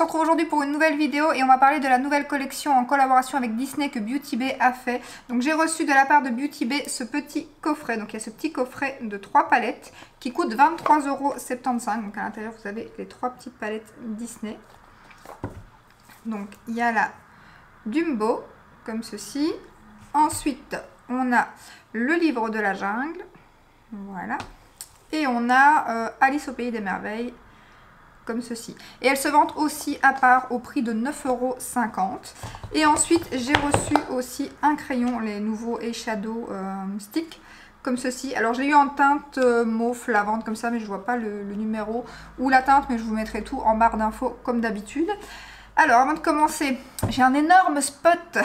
se retrouve aujourd'hui pour une nouvelle vidéo et on va parler de la nouvelle collection en collaboration avec Disney que Beauty Bay a fait. Donc j'ai reçu de la part de Beauty Bay ce petit coffret. Donc il y a ce petit coffret de 3 palettes qui coûte 23,75 €. Donc à l'intérieur vous avez les 3 petites palettes Disney. Donc il y a la Dumbo comme ceci. Ensuite on a le Livre de la jungle. Voilà. Et on a Alice au pays des merveilles. Comme ceci. Et elle se vante aussi à part au prix de 9,50 €. Et ensuite, j'ai reçu aussi un crayon, les nouveaux eyeshadow stick, comme ceci. Alors, je l'ai eu en teinte mauve, la vente comme ça, mais je vois pas le numéro ou la teinte, mais je vous mettrai tout en barre d'infos comme d'habitude. Alors, avant de commencer, j'ai un énorme spot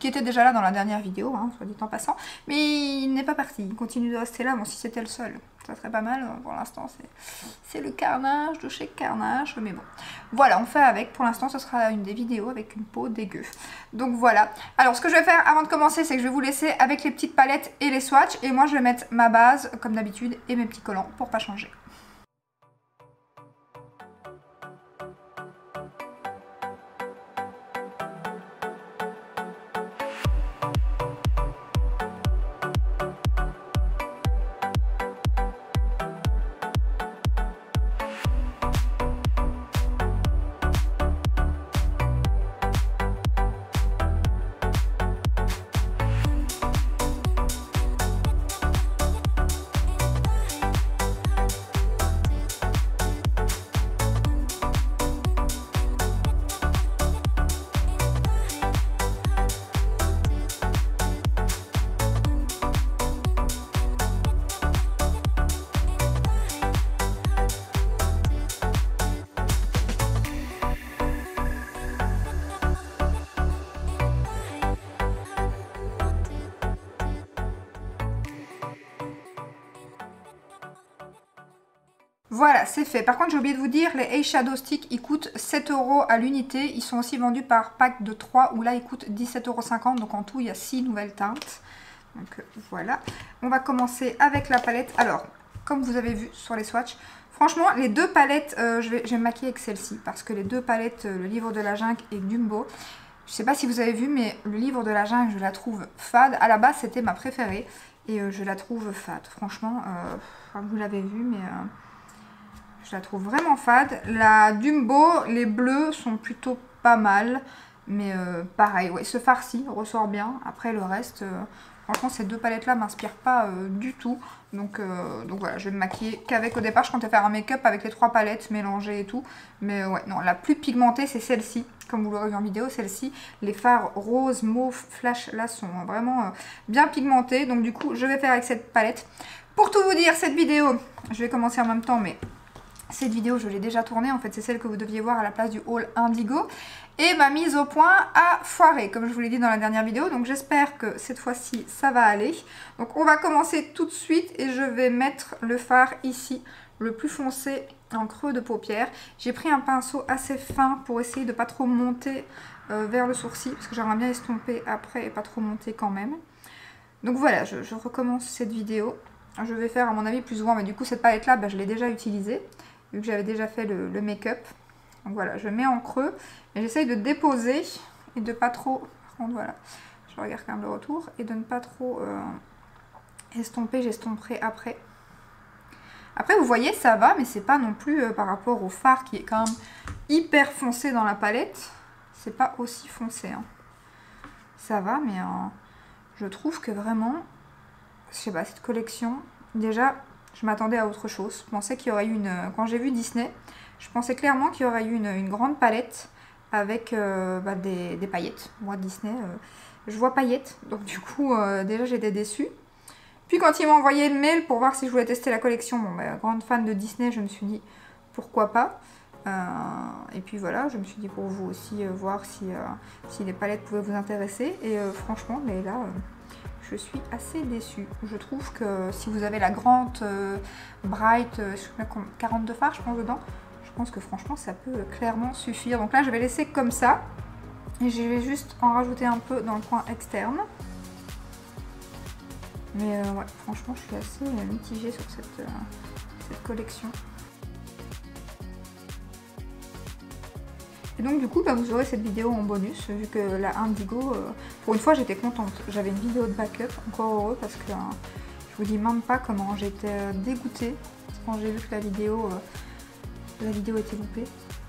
qui était déjà là dans la dernière vidéo, hein, soit dit en passant, mais il n'est pas parti, il continue de rester là. Bon, si c'était le seul, ça serait pas mal. Pour l'instant, c'est le carnage de chez Carnage, mais bon. Voilà, on fait avec. Pour l'instant, ce sera une des vidéos avec une peau dégueu. Donc voilà. Alors, ce que je vais faire avant de commencer, c'est que je vais vous laisser avec les petites palettes et les swatchs, et moi, je vais mettre ma base, comme d'habitude, et mes petits collants pour pas changer. Voilà, c'est fait. Par contre, j'ai oublié de vous dire, les eyeshadow sticks, ils coûtent 7 € à l'unité. Ils sont aussi vendus par pack de 3, où là, ils coûtent 17,50 €. Donc, en tout, il y a 6 nouvelles teintes. Donc, voilà. On va commencer avec la palette. Alors, comme vous avez vu sur les swatchs, franchement, les deux palettes, je vais me maquiller avec celle-ci. Parce que les deux palettes, le Livre de la jungle et Dumbo, je ne sais pas si vous avez vu, mais le Livre de la jungle, je la trouve fade. À la base, c'était ma préférée. Et je la trouve fade. Franchement, vous l'avez vu, mais... je la trouve vraiment fade. La Dumbo, les bleus sont plutôt pas mal. Mais pareil, ouais, ce farci ressort bien. Après le reste, franchement, ces deux palettes-là m'inspirent pas du tout. Donc voilà, je vais me maquiller qu'avec. Au départ, je comptais faire un make-up avec les 3 palettes mélangées et tout. Mais ouais, non, la plus pigmentée, c'est celle-ci. Comme vous l'aurez vu en vidéo, celle-ci. Les fards rose, mauve, flash, là, sont vraiment bien pigmentés. Donc du coup, je vais faire avec cette palette. Pour tout vous dire, cette vidéo, je vais commencer en même temps, mais... cette vidéo, je l'ai déjà tournée, en fait, c'est celle que vous deviez voir à la place du haul Indigo. Et ma mise au point a foiré, comme je vous l'ai dit dans la dernière vidéo. Donc j'espère que cette fois-ci, ça va aller. Donc on va commencer tout de suite et je vais mettre le fard ici, le plus foncé en creux de paupière. J'ai pris un pinceau assez fin pour essayer de pas trop monter vers le sourcil, parce que j'aimerais bien estomper après et pas trop monter quand même. Donc voilà, je recommence cette vidéo. Je vais faire à mon avis plus souvent, mais du coup cette palette-là, je l'ai déjà utilisée, vu que j'avais déjà fait le make-up. Donc voilà, je mets en creux, mais j'essaye de déposer et de pas trop... voilà, je regarde quand même le retour, et de ne pas trop estomper, j'estomperai après. Après, vous voyez, ça va, mais c'est pas non plus par rapport au fard qui est quand même hyper foncé dans la palette. C'est pas aussi foncé, hein. Ça va, mais je trouve que vraiment, je sais pas, cette collection, déjà... je m'attendais à autre chose. Je pensais qu'il y aurait eu une... quand j'ai vu Disney, je pensais clairement qu'il y aurait eu une grande palette avec des paillettes. Moi, Disney, je vois paillettes. Donc du coup, déjà, j'étais déçue. Puis quand ils m'ont envoyé le mail pour voir si je voulais tester la collection, bon, grande fan de Disney, je me suis dit pourquoi pas. Et puis voilà, je me suis dit pour vous aussi, voir si les palettes pouvaient vous intéresser. Et franchement, mais là... je suis assez déçue. Je trouve que si vous avez la grande Bright 42 fards, je pense, dedans, je pense que franchement, ça peut clairement suffire. Donc là, je vais laisser comme ça. Et je vais juste en rajouter un peu dans le coin externe. Mais ouais, franchement, je suis assez mitigée sur cette collection. Et donc du coup bah, vous aurez cette vidéo en bonus, vu que la Indigo, pour une fois j'étais contente, j'avais une vidéo de backup, encore heureux, parce que je vous dis même pas comment j'étais dégoûtée quand j'ai vu que la vidéo était loupée.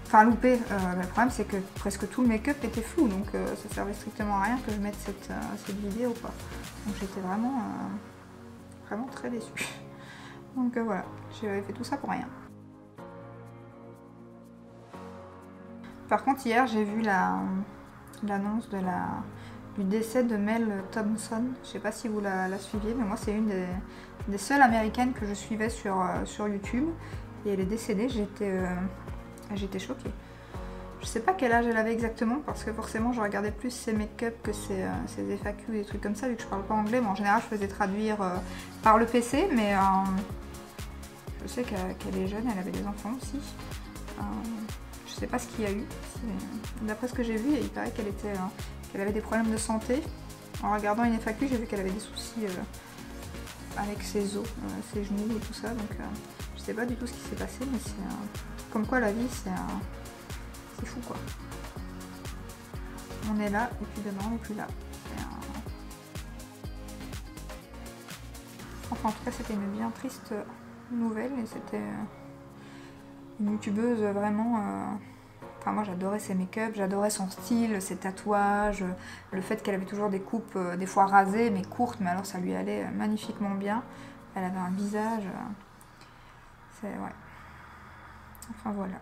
Enfin loupée, le problème c'est que presque tout le make-up était flou, donc ça servait strictement à rien que je mette cette vidéo quoi. Donc j'étais vraiment, vraiment très déçue. Donc voilà, j'avais fait tout ça pour rien. Par contre hier j'ai vu l'annonce du décès de Mel Thompson. Je sais pas si vous la suiviez, mais moi c'est une des seules américaines que je suivais sur YouTube. Et elle est décédée, j'étais choquée. Je sais pas quel âge elle avait exactement, parce que forcément je regardais plus ses make-up que ses FAQ et des trucs comme ça, vu que je parle pas anglais, mais en général je faisais traduire par le PC, mais je sais qu'elle est jeune, elle avait des enfants aussi. Je sais pas ce qu'il y a eu, d'après ce que j'ai vu, il paraît qu'elle avait des problèmes de santé. En regardant une FAQ, j'ai vu qu'elle avait des soucis avec ses os, ses genoux et tout ça, donc je sais pas du tout ce qui s'est passé, mais c'est comme quoi la vie c'est un... C'est fou quoi. On est là et puis demain on n'est plus là. Enfin en tout cas c'était une bien triste nouvelle et c'était une youtubeuse vraiment... Enfin moi j'adorais ses make-up, j'adorais son style, ses tatouages, le fait qu'elle avait toujours des coupes des fois rasées mais courtes, mais alors ça lui allait magnifiquement bien. Elle avait un visage... C'est... ouais. Enfin voilà.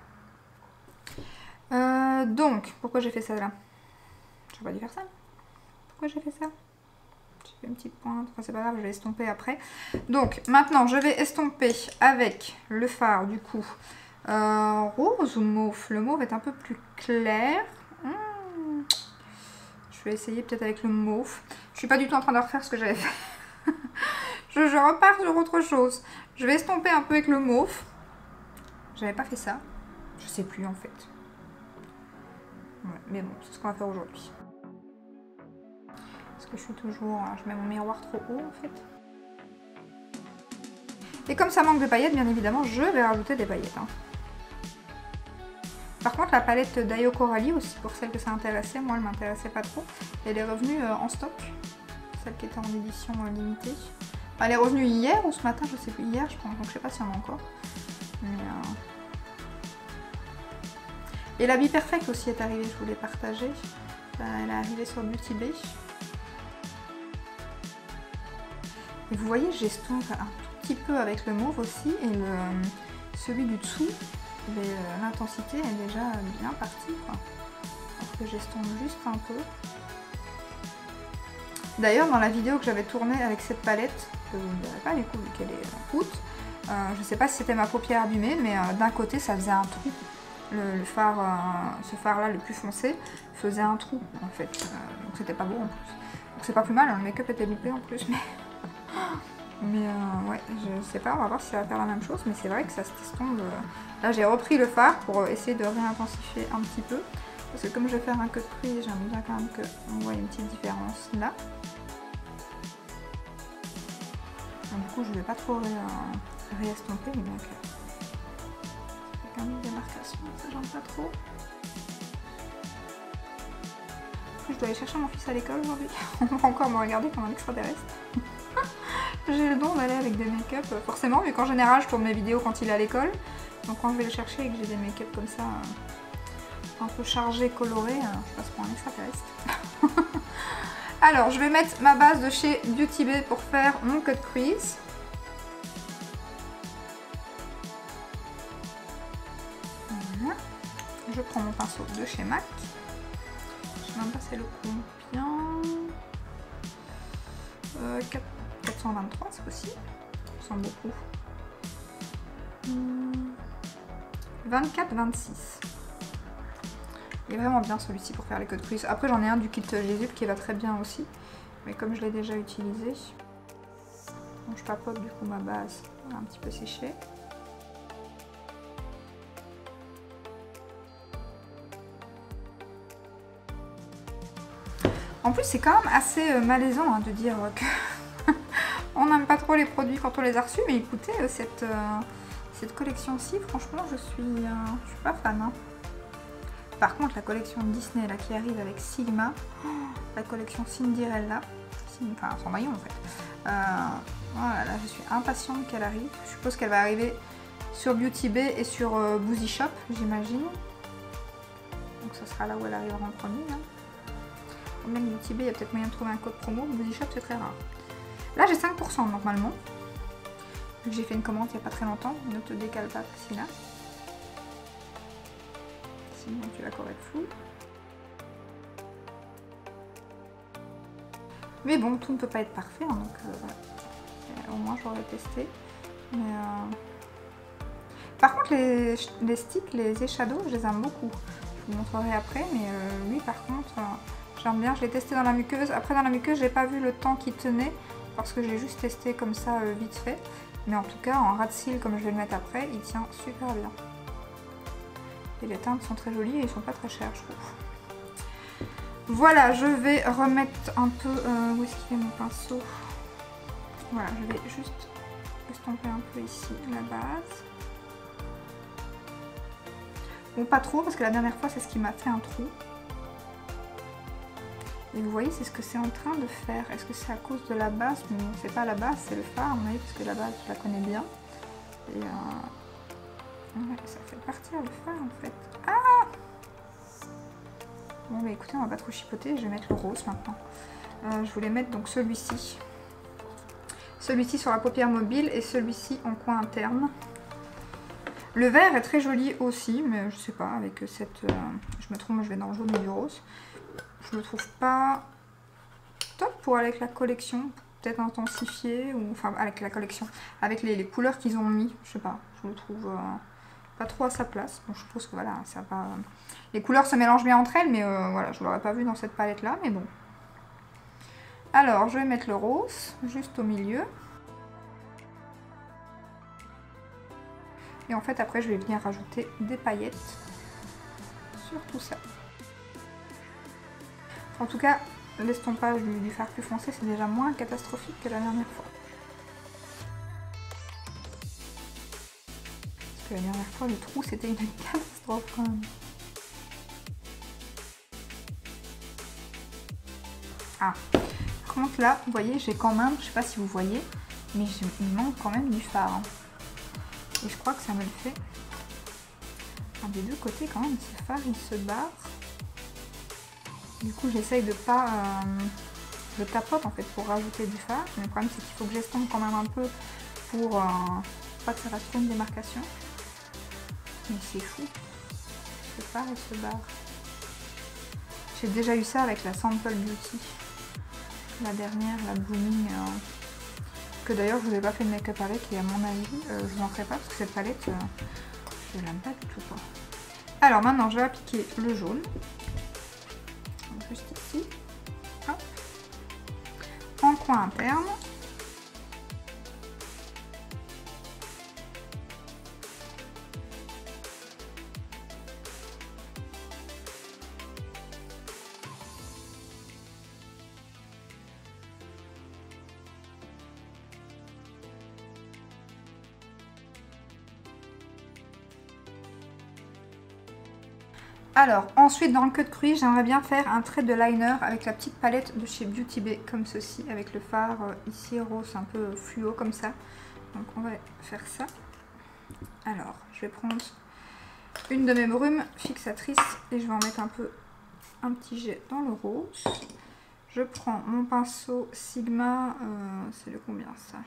Donc, pourquoi j'ai fait ça là? J'aurais pas dû faire ça. Pourquoi j'ai fait ça? J'ai fait une petite pointe, enfin c'est pas grave, je vais estomper après. Donc, maintenant je vais estomper avec le fard du coup rose ou mauve. Le mauve est un peu plus clair. Je vais essayer peut-être avec le mauve. Je suis pas du tout en train de refaire ce que j'avais fait. je repars sur autre chose. Je vais estomper un peu avec le mauve. J'avais pas fait ça. Je sais plus en fait. Ouais, mais bon, c'est ce qu'on va faire aujourd'hui. Parce que je suis toujours... Je mets mon miroir trop haut en fait. Et comme ça manque de paillettes, bien évidemment, je vais rajouter des paillettes. Hein. Par contre, la palette d'Ayo Coralie, aussi pour celles que ça intéressait, moi elle m'intéressait pas trop. Elle est revenue en stock. Celle qui était en édition limitée. Enfin, elle est revenue hier ou ce matin, je sais plus. Hier je pense, donc je sais pas si on a encore. Mais... Et l'habit perfect aussi est arrivé, je vous l'ai partagé. Elle est arrivée sur Beauty Bay. Et vous voyez, j'estompe un tout petit peu avec le mauve aussi. Et celui du dessous, l'intensité est déjà bien partie, quoi. Alors que j'estompe juste un peu. D'ailleurs, dans la vidéo que j'avais tournée avec cette palette, que vous ne verrez pas du coup, vu qu'elle est en août, je ne sais pas si c'était ma paupière abîmée, mais d'un côté, ça faisait un trou. Le fard, ce fard là le plus foncé faisait un trou en fait, donc c'était pas beau en plus, donc c'est pas plus mal, hein, le make-up était loupé en plus, mais ouais, je sais pas, on va voir si ça va faire la même chose, mais c'est vrai que ça se tombe. Là j'ai repris le fard pour essayer de réintensifier un petit peu, parce que comme je vais faire un cut crease, j'aime bien quand même qu'on voit une petite différence là. Donc, du coup je vais pas trop réestomper, mais bien que... démarcation, ça j'aime pas trop. Je dois aller chercher mon fils à l'école aujourd'hui. On va encore me regarder comme un extraterrestre. J'ai le don d'aller avec des make-up, forcément, vu qu'en général je tourne mes vidéos quand il est à l'école. Donc quand je vais le chercher et que j'ai des make-up comme ça, un peu chargés, colorés, je passe pour un extraterrestre. Alors je vais mettre ma base de chez Beauty Bay pour faire mon cut crease. Je prends mon pinceau de chez MAC. Je vais même passer le combien 423, c'est possible. Ça me semble beaucoup. 24-26. Il est vraiment bien celui-ci pour faire les codes plus. Après j'en ai un du kit Jessup qui va très bien aussi. Mais comme je l'ai déjà utilisé, donc je tapote du coup ma base. Elle a un petit peu séché. En plus, c'est quand même assez malaisant hein, de dire que on n'aime pas trop les produits quand on les a reçus, mais écoutez, cette collection-ci, franchement, je suis pas fan. Hein. Par contre, la collection Disney là, qui arrive avec Sigma, la collection Cinderella, enfin son maillot en fait. Voilà, là je suis impatiente qu'elle arrive. Je suppose qu'elle va arriver sur Beauty Bay et sur Buzzy Shop, j'imagine. Donc ça sera là où elle arrivera en premier. Là. Même Beauty Bay, il y a peut-être moyen de trouver un code promo. Buzzy Shop, c'est très rare. Là j'ai 5% normalement. Vu que j'ai fait une commande il n'y a pas très longtemps. Ne te décale pas, Priscilla. Sinon tu vas encore être fou. Mais bon, tout ne peut pas être parfait, hein, donc voilà. Au moins j'aurais testé. Mais, Par contre, les sticks, les échadons, je les aime beaucoup. Je vous montrerai après, mais lui par contre, j'aime bien. Je l'ai testé dans la muqueuse. Après, dans la muqueuse, j'ai pas vu le temps qu'il tenait parce que j'ai juste testé comme ça vite fait. Mais en tout cas, en ras de cils, comme je vais le mettre après, il tient super bien. Et les teintes sont très jolies et ils sont pas très chers, je trouve. Voilà, je vais remettre un peu... où est-ce qu'il est mon pinceau? Voilà, je vais juste estomper un peu ici la base. Bon, pas trop, parce que la dernière fois, c'est ce qui m'a fait un trou. Et vous voyez, c'est ce que c'est en train de faire. Est-ce que c'est à cause de la base? Non, c'est pas la base, c'est le fard, mais parce que la base, je la connais bien. Et... ouais, ça fait partir le fard, en fait. Ah! Bon, mais écoutez, on va pas trop chipoter, je vais mettre le rose maintenant. Je voulais mettre donc celui-ci. Celui-ci sur la paupière mobile et celui-ci en coin interne. Le vert est très joli aussi, mais je sais pas, avec cette... je me trompe, je vais dans le jaune et du rose. Je le trouve pas top pour aller avec la collection, peut-être intensifié, ou enfin avec la collection, avec les couleurs qu'ils ont mis, je sais pas, je le trouve... pas trop à sa place. Bon, je suppose que voilà, ça va... les couleurs se mélangent bien entre elles, mais voilà, je l'aurais pas vu dans cette palette là, mais bon. Alors je vais mettre le rose juste au milieu et en fait après je vais venir rajouter des paillettes sur tout ça. En tout cas, l'estompage du fard plus foncé, c'est déjà moins catastrophique que la dernière fois. La dernière fois, le trou, c'était une catastrophe quand même. Ah, par contre là, vous voyez, j'ai quand même, je sais pas si vous voyez, mais il manque quand même du fard. Hein. Et je crois que ça me le fait. Enfin, des deux côtés quand même, ce fard, il se barre. Du coup, j'essaye de pas... je tapote en fait pour rajouter du fard. Mais le problème, c'est qu'il faut que j'estompe quand même un peu pour pas que ça reste une démarcation. Mais c'est fou, ce fard et ce barre. J'ai déjà eu ça avec la Sample Beauty, la dernière, la Blooming, que d'ailleurs je vous ai pas fait de make-up avec, et à mon avis je vous en ferai pas parce que cette palette je l'aime pas du tout quoi. Alors maintenant je vais appliquer le jaune, juste ici, hop, en coin interne. Alors ensuite, dans le queue de cruise, j'aimerais bien faire un trait de liner avec la petite palette de chez Beauty Bay, comme ceci, avec le fard ici rose un peu fluo comme ça. Donc on va faire ça. Alors je vais prendre une de mes brumes fixatrices et je vais en mettre un peu, un petit jet dans le rose. Je prends mon pinceau Sigma, c'est le combien ça?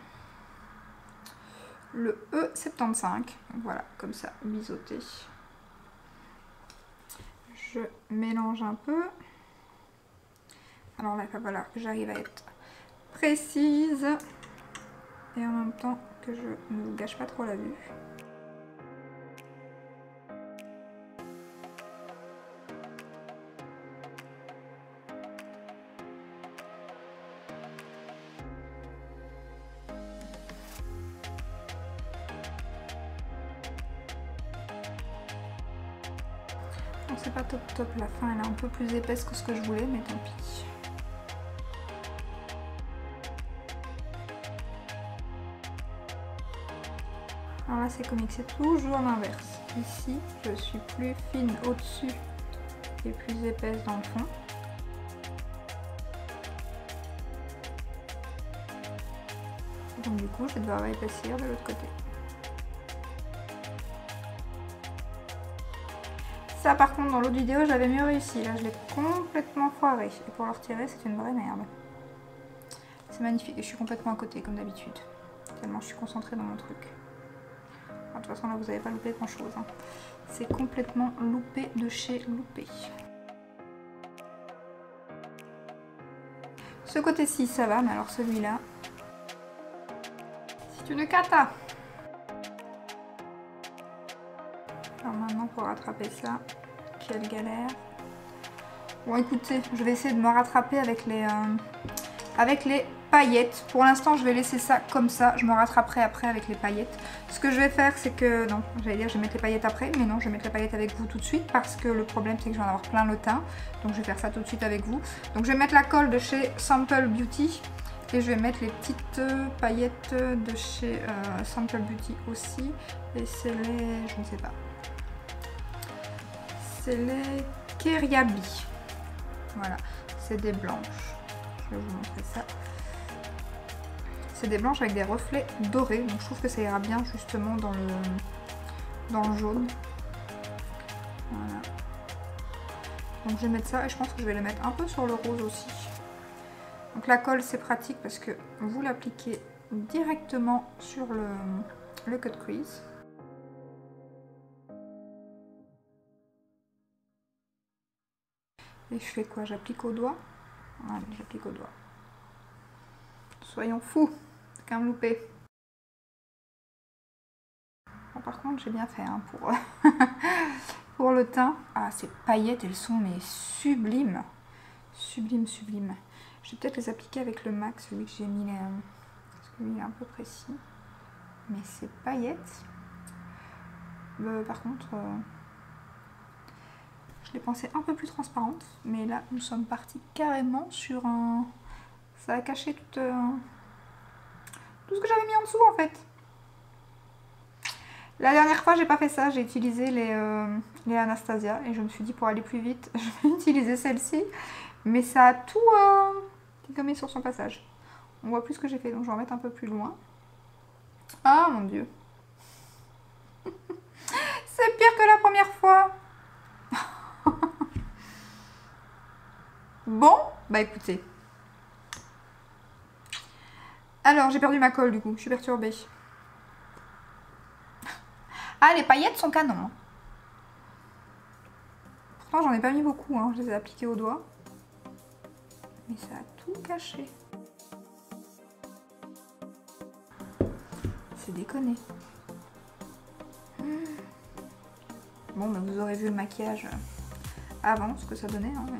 Le E75. Donc voilà, comme ça, biseauté. Je mélange un peu. Alors là, voilà, j'arrive à être précise et en même temps que je ne vous gâche pas trop la vue. C'est pas top top, la fin elle est un peu plus épaisse que ce que je voulais, mais tant pis. Alors là c'est comique, c'est toujours l'inverse. Ici je suis plus fine au dessus qui est plus épaisse dans le fond. Donc du coup je vais devoir réépaissir de l'autre côté. Ça par contre dans l'autre vidéo j'avais mieux réussi, là je l'ai complètement foiré et pour le retirer c'est une vraie merde. C'est magnifique et je suis complètement à côté comme d'habitude, tellement je suis concentrée dans mon truc. Enfin, de toute façon là vous n'avez pas loupé grand chose, hein. C'est complètement loupé de chez loupé. Ce côté-ci ça va, mais alors celui-là, c'est une cata. Alors maintenant pour rattraper ça, quelle galère. Bon écoutez, je vais essayer de me rattraper avec les paillettes. Pour l'instant je vais laisser ça comme ça, je me rattraperai après avec les paillettes. Ce que je vais faire c'est que, non j'allais dire je vais mettre les paillettes après, mais non je vais mettre les paillettes avec vous tout de suite parce que le problème c'est que je vais en avoir plein le teint. Donc je vais faire ça tout de suite avec vous. Donc je vais mettre la colle de chez Sample Beauty et je vais mettre les petites paillettes de chez Sample Beauty aussi. Et c'est les, je ne sais pas, c'est les Keriabi. Voilà, c'est des blanches. Je vais vous montrer ça. C'est des blanches avec des reflets dorés, donc je trouve que ça ira bien justement dans le jaune. Voilà. Donc je vais mettre ça et je pense que je vais le mettre un peu sur le rose aussi. Donc la colle c'est pratique parce que vous l'appliquez directement sur le cut crease. Et je fais quoi? J'applique au doigt. Voilà, j'applique au doigt. Soyons fous, c'est quand même loupé. Bon, par contre, j'ai bien fait hein, pour, pour le teint. Ah, ces paillettes, elles sont mais sublimes. Sublimes, sublimes. Je vais peut-être les appliquer avec le MAC, celui que j'ai mis là. Parce que lui, il est un peu précis. Mais ces paillettes, par contre... je les pensais un peu plus transparentes, mais là nous sommes partis carrément sur un... ça a caché tout, tout ce que j'avais mis en dessous en fait. La dernière fois j'ai pas fait ça, j'ai utilisé les Anastasia et je me suis dit pour aller plus vite je vais utiliser celle-ci, mais ça a tout gommé sur son passage. On voit plus ce que j'ai fait donc je vais en mettre un peu plus loin. Ah mon dieu, c'est pire que la première fois. Bon, bah écoutez. Alors, j'ai perdu ma colle du coup, je suis perturbée. Ah, les paillettes sont canon. Pourtant, j'en ai pas mis beaucoup, hein. Je les ai appliquées au doigt. Mais ça a tout caché. C'est déconné. Bon, bah vous aurez vu le maquillage avant, ce que ça donnait, hein, mais...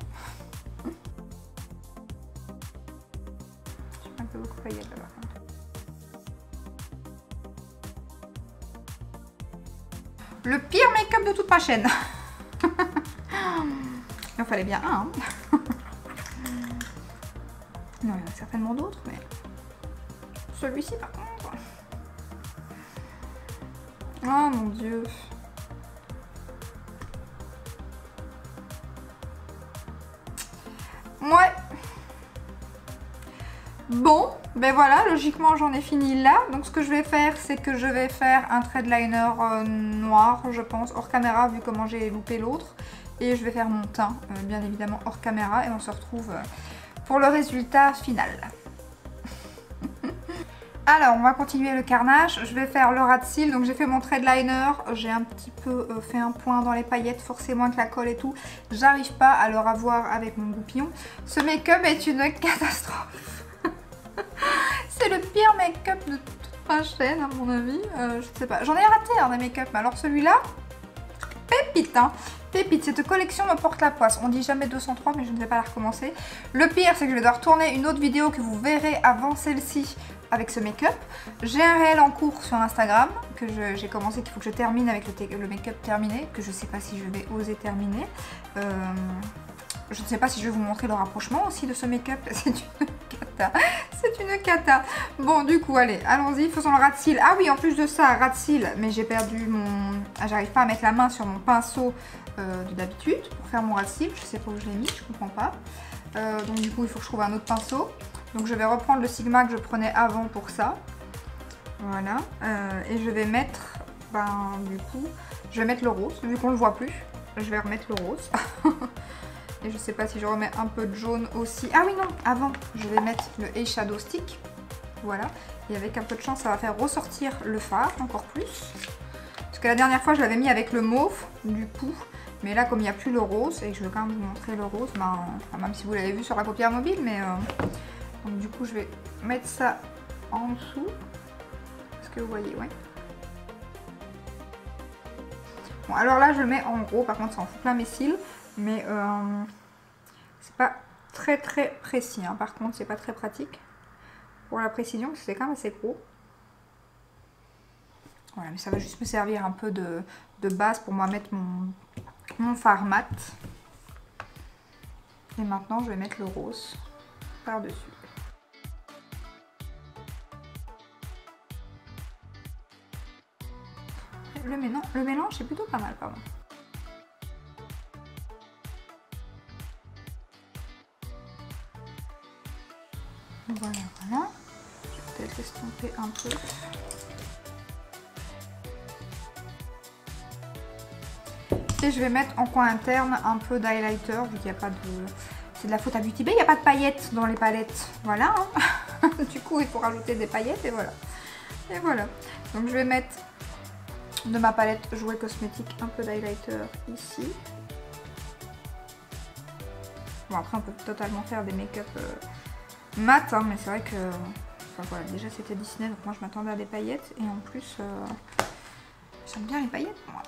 beaucoup paillettes là par contre. Le pire make-up de toute ma chaîne. Il en fallait bien un. Hein. Non, il y en a certainement d'autres, mais celui-ci par contre. Oh mon dieu. Ouais. Bon, ben voilà, logiquement j'en ai fini là. Donc ce que je vais faire, c'est que je vais faire un trait de liner noir, je pense, hors caméra, vu comment j'ai loupé l'autre. Et je vais faire mon teint, bien évidemment, hors caméra. Et on se retrouve pour le résultat final. Alors, on va continuer le carnage. Je vais faire le ras de cils. Donc j'ai fait mon trait de liner. J'ai un petit peu fait un point dans les paillettes, forcément avec la colle et tout. J'arrive pas à le ravoir avec mon goupillon. Ce make-up est une catastrophe. C'est le pire make-up de toute ma chaîne à mon avis, je sais pas, j'en ai raté un des make-up, mais alors celui-là, pépite hein, pépite, cette collection me porte la poisse, on dit jamais 203 mais je ne vais pas la recommencer. Le pire c'est que je vais devoir tourner une autre vidéo que vous verrez avant celle-ci avec ce make-up. J'ai un réel en cours sur Instagram que j'ai commencé, qu'il faut que je termine avec le make-up terminé, que je sais pas si je vais oser terminer. Je ne sais pas si je vais vous montrer le rapprochement aussi de ce make-up, c'est une catastrophe. cata. C'est une cata. Bon, du coup, allez, allons-y, faisons le rat de cils. Ah oui, en plus de ça, rat de cils, mais j'ai perdu mon... Ah, j'arrive pas à mettre la main sur mon pinceau d'habitude pour faire mon rat de cils. Je sais pas où je l'ai mis, je comprends pas. Donc du coup, il faut que je trouve un autre pinceau. Donc je vais reprendre le Sigma que je prenais avant pour ça. Voilà. Et je vais mettre... Ben, du coup, je vais mettre le rose, vu qu'on le voit plus. Je vais remettre le rose. Et je sais pas si je remets un peu de jaune aussi. Ah oui, non, avant, je vais mettre le eyeshadow stick. Voilà. Et avec un peu de chance, ça va faire ressortir le fard encore plus. Parce que la dernière fois, je l'avais mis avec le mauve, du coup. Mais là, comme il n'y a plus le rose, et que je veux quand même vous montrer le rose, ben, enfin, même si vous l'avez vu sur la paupière mobile, mais... Donc du coup, je vais mettre ça en dessous. Est-ce que vous voyez, ouais. Bon, alors là, je le mets en gros. Par contre, ça en fout plein mes cils. Mais c'est pas très très précis, hein. Par contre, c'est pas très pratique pour la précision parce que c'est quand même assez gros. Voilà, mais ça va juste me servir un peu de base pour moi mettre mon fard mat. Et maintenant, je vais mettre le rose par-dessus. Le mélange est plutôt pas mal, pardon. Voilà, voilà. Je vais peut-être estomper un peu. Et je vais mettre en coin interne un peu d'highlighter, vu qu'il n'y a pas de... C'est de la faute à Beauty Bay, il n'y a pas de paillettes dans les palettes. Voilà, hein. Du coup, il faut rajouter des paillettes et voilà. Et voilà. Donc, je vais mettre de ma palette Jouet Cosmétique un peu d'highlighter ici. Bon, après, on peut totalement faire des make-up... mat, hein, mais c'est vrai que enfin, voilà, déjà c'était Disney, donc moi je m'attendais à des paillettes et en plus j'aime bien les paillettes moi.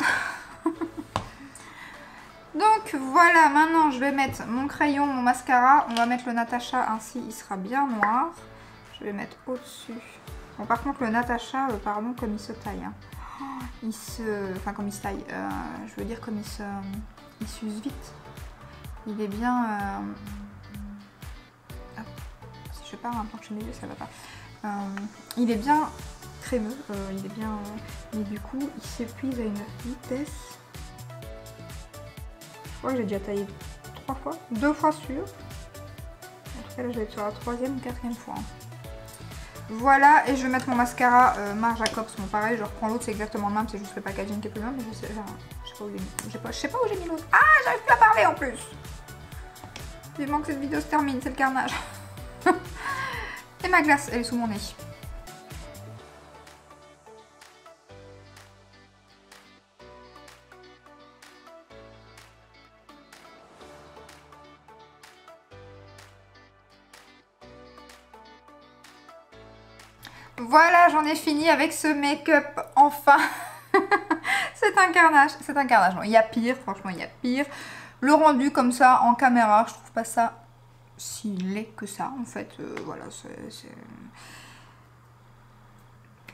Donc voilà, maintenant je vais mettre mon crayon, mon mascara, on va mettre le Natacha, ainsi il sera bien noir. Je vais mettre au-dessus. Bon, par contre le Natacha, pardon, comme il se taille, hein. Enfin comme il se taille, je veux dire comme il s'use vite. Il est bien... Je pars un peu chez mes yeux, ça va pas. Il est bien crémeux, il est bien. Mais du coup, il s'épuise à une vitesse. Je crois que j'ai déjà taillé 3 fois, 2 fois sûr. En tout cas, là, je vais être sur la 3e ou 4e fois. Voilà, et je vais mettre mon mascara Marc Jacobs. Bon, pareil, je reprends l'autre, c'est exactement le même, c'est juste le packaging qui est plus loin, mais je sais pas où j'ai mis l'autre. Ah, j'arrive plus à parler en plus. Vivement que cette vidéo se termine, c'est le carnage. Et ma glace, elle est sous mon nez. Voilà, j'en ai fini avec ce make-up, enfin. C'est un carnage, c'est un carnage. Non, il y a pire, franchement, il y a pire. Le rendu comme ça, en caméra, je trouve pas ça... s'il est que ça en fait, voilà,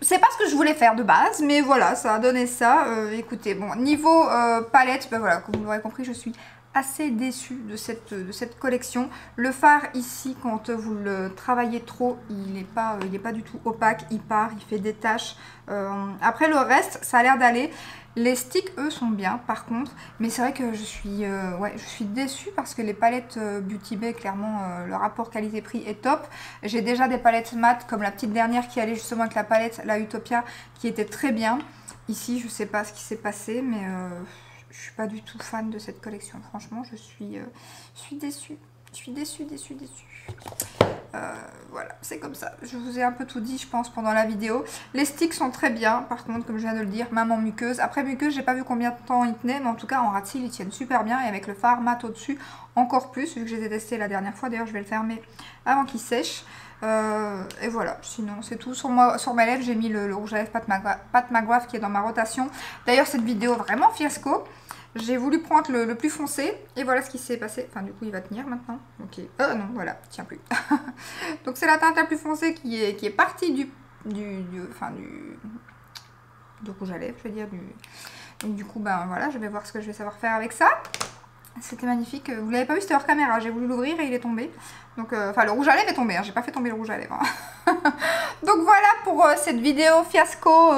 c'est pas ce que je voulais faire de base, mais voilà, ça a donné ça. Écoutez, bon, niveau palette, ben voilà, comme vous l'aurez compris, je suis assez déçue de cette collection. Le fard ici, quand vous le travaillez trop, il est pas du tout opaque, il part, il fait des taches. Après le reste, ça a l'air d'aller. Les sticks, eux, sont bien, par contre. Mais c'est vrai que je suis déçue parce que les palettes Beauty Bay, clairement, le rapport qualité-prix est top. J'ai déjà des palettes mat, comme la petite dernière qui allait justement avec la palette, la Utopia, qui était très bien. Ici, je sais pas ce qui s'est passé, mais je suis pas du tout fan de cette collection. Franchement, je suis déçue. Je suis déçue. Voilà, c'est comme ça. Je vous ai un peu tout dit, je pense, pendant la vidéo. Les sticks sont très bien, par contre, comme je viens de le dire, même en muqueuse. Après muqueuse, j'ai pas vu combien de temps ils tenaient, mais en tout cas, en rat de cils, ils tiennent super bien. Et avec le fard mat au-dessus, encore plus, vu que je les ai testés la dernière fois. D'ailleurs, je vais le fermer avant qu'il sèche. Et voilà, sinon c'est tout. Sur mes lèvres, j'ai mis le rouge à lèvres Pat McGrath qui est dans ma rotation. D'ailleurs, cette vidéo vraiment fiasco. J'ai voulu prendre le plus foncé, et voilà ce qui s'est passé. Enfin, du coup, il va tenir maintenant. Ok. Oh non, voilà, il tient plus. Donc, c'est la teinte la plus foncée qui est partie du rouge à lèvres, je veux dire. Donc, du coup, ben voilà, je vais voir ce que je vais savoir faire avec ça. C'était magnifique. Vous l'avez pas vu, c'était hors caméra. J'ai voulu l'ouvrir et il est tombé. Donc, enfin, le rouge à lèvres est tombé. Hein. J'ai pas fait tomber le rouge à lèvres. Hein. Donc voilà pour cette vidéo fiasco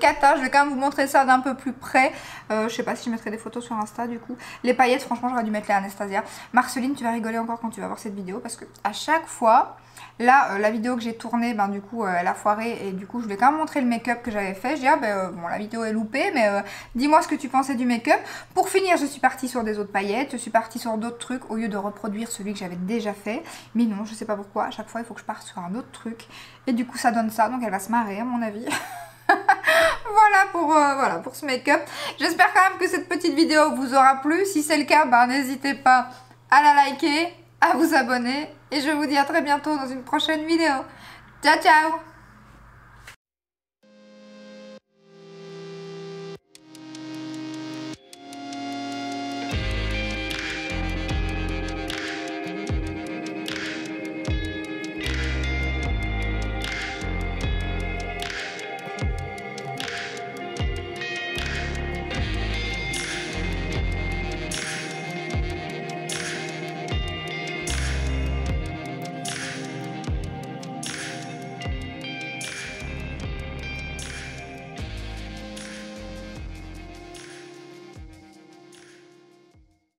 cata. Je vais quand même vous montrer ça d'un peu plus près. Je sais pas si je mettrai des photos sur Insta du coup. Les paillettes, franchement, j'aurais dû mettre les Anastasia. Marceline, tu vas rigoler encore quand tu vas voir cette vidéo parce que à chaque fois, là, la vidéo que j'ai tournée, ben du coup, elle a foiré et du coup, je vais quand même montrer le make-up que j'avais fait. Je dis ah ben bon, la vidéo est loupée, mais dis-moi ce que tu pensais du make-up. Pour finir, je suis partie sur des autres paillettes. Je suis partie sur d'autres trucs au lieu de reproduire celui que j'avais déjà fait. Mais non, je sais pas pourquoi, à chaque fois il faut que je parte sur un autre truc. Et du coup ça donne ça, donc elle va se marrer à mon avis. Voilà pour ce make-up. J'espère quand même que cette petite vidéo vous aura plu. Si c'est le cas, bah, n'hésitez pas à la liker, à vous abonner. Et je vous dis à très bientôt dans une prochaine vidéo. Ciao ciao!